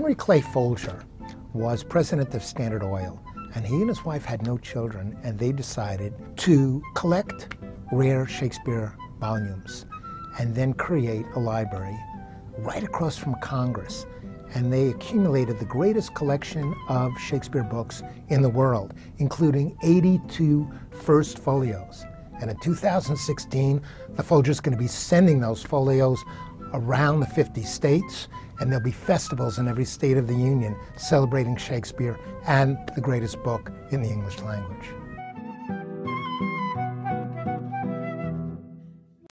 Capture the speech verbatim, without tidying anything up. Henry Clay Folger was president of Standard Oil, and he and his wife had no children, and they decided to collect rare Shakespeare volumes and then create a library right across from Congress. And they accumulated the greatest collection of Shakespeare books in the world, including eighty-two first folios. And in two thousand sixteen, the Folger's going to be sending those folios around the fifty states, and there'll be festivals in every state of the Union celebrating Shakespeare and the greatest book in the English language.